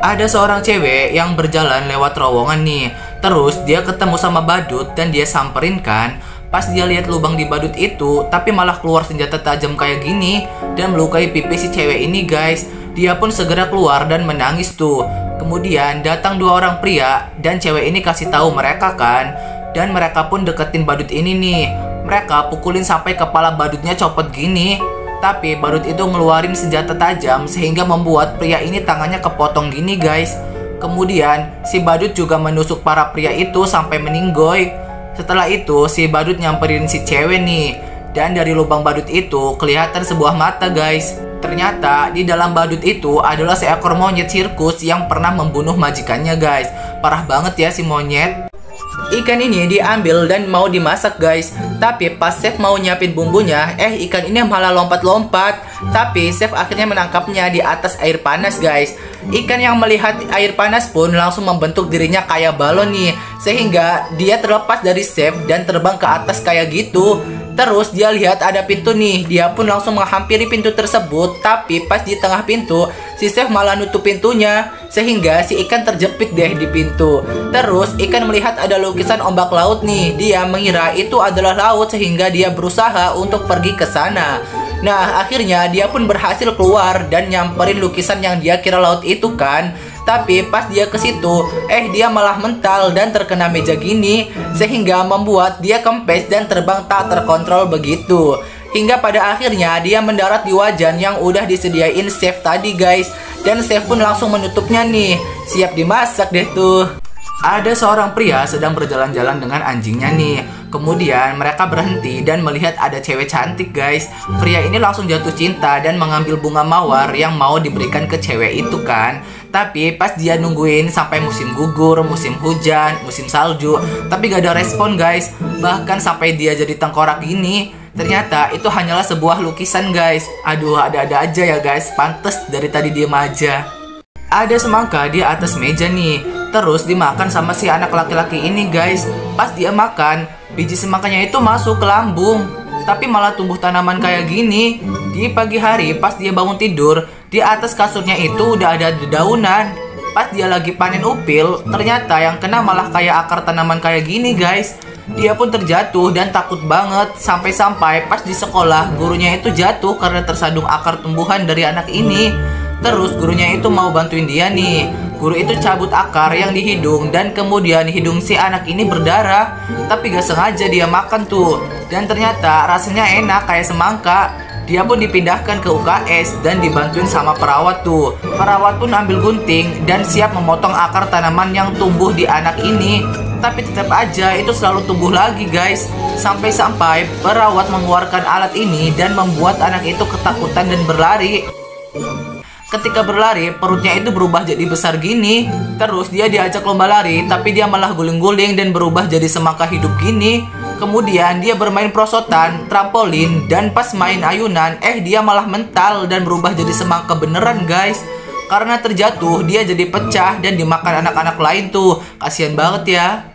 Ada seorang cewek yang berjalan lewat terowongan nih. Terus dia ketemu sama badut dan dia samperin kan. Pas dia lihat lubang di badut itu, tapi malah keluar senjata tajam kayak gini dan melukai pipi si cewek ini, guys. Dia pun segera keluar dan menangis tuh. Kemudian datang dua orang pria dan cewek ini kasih tahu mereka kan. Dan mereka pun deketin badut ini nih. Mereka pukulin sampai kepala badutnya copot gini. Tapi badut itu ngeluarin senjata tajam sehingga membuat pria ini tangannya kepotong gini, guys. Kemudian si badut juga menusuk para pria itu sampai meninggoy. Setelah itu si badut nyamperin si cewek nih. Dan dari lubang badut itu kelihatan sebuah mata, guys. Ternyata di dalam badut itu adalah seekor monyet sirkus yang pernah membunuh majikannya, guys. Parah banget ya si monyet. Ikan ini diambil dan mau dimasak, guys. Tapi pas chef mau nyiapin bumbunya, ikan ini malah lompat-lompat. Tapi chef akhirnya menangkapnya di atas air panas, guys. Ikan yang melihat air panas pun langsung membentuk dirinya kayak balon nih. Sehingga dia terlepas dari chef dan terbang ke atas kayak gitu. Terus dia lihat ada pintu nih. Dia pun langsung menghampiri pintu tersebut. Tapi pas di tengah pintu, si chef malah nutup pintunya. Sehingga si ikan terjepit deh di pintu. Terus ikan melihat ada lukisan ombak laut nih. Dia mengira itu adalah laut sehingga dia berusaha untuk pergi ke sana. Nah akhirnya dia pun berhasil keluar dan nyamperin lukisan yang dia kira laut itu kan. Tapi pas dia ke situ, dia malah mental dan terkena meja gini. Sehingga membuat dia kempes dan terbang tak terkontrol begitu. Hingga pada akhirnya dia mendarat di wajan yang udah disediain chef tadi, guys. Dan chef pun langsung menutupnya nih. Siap dimasak deh tuh. Ada seorang pria sedang berjalan-jalan dengan anjingnya nih. Kemudian mereka berhenti dan melihat ada cewek cantik, guys. Pria ini langsung jatuh cinta dan mengambil bunga mawar yang mau diberikan ke cewek itu kan. Tapi pas dia nungguin sampai musim gugur, musim hujan, musim salju, tapi gak ada respon, guys. Bahkan sampai dia jadi tengkorak gini. Ternyata itu hanyalah sebuah lukisan, guys. Aduh, ada-ada aja ya, guys. Pantes dari tadi diem aja. Ada semangka di atas meja nih. Terus dimakan sama si anak laki-laki ini, guys. Pas dia makan, biji semangkanya itu masuk ke lambung. Tapi malah tumbuh tanaman kayak gini. Di pagi hari pas dia bangun tidur, di atas kasurnya itu udah ada dedaunan. Pas dia lagi panen upil, ternyata yang kena malah kayak akar tanaman kayak gini, guys. Dia pun terjatuh dan takut banget. Sampai-sampai pas di sekolah, gurunya itu jatuh karena tersandung akar tumbuhan dari anak ini. Terus gurunya itu mau bantuin dia nih. Guru itu cabut akar yang di hidung dan kemudian hidung si anak ini berdarah. Tapi gak sengaja dia makan tuh. Dan ternyata rasanya enak kayak semangka. Dia pun dipindahkan ke UKS dan dibantuin sama perawat tuh. Perawat pun ambil gunting dan siap memotong akar tanaman yang tumbuh di anak ini. Tapi tetap aja itu selalu tumbuh lagi, guys. Sampai-sampai perawat mengeluarkan alat ini dan membuat anak itu ketakutan dan berlari. Ketika berlari, perutnya itu berubah jadi besar gini. Terus dia diajak lomba lari, tapi dia malah guling-guling dan berubah jadi semangka hidup gini. Kemudian dia bermain prosotan, trampolin, dan pas main ayunan, dia malah mental dan berubah jadi semangka beneran, guys. Karena terjatuh, dia jadi pecah dan dimakan anak-anak lain tuh. Kasian banget ya.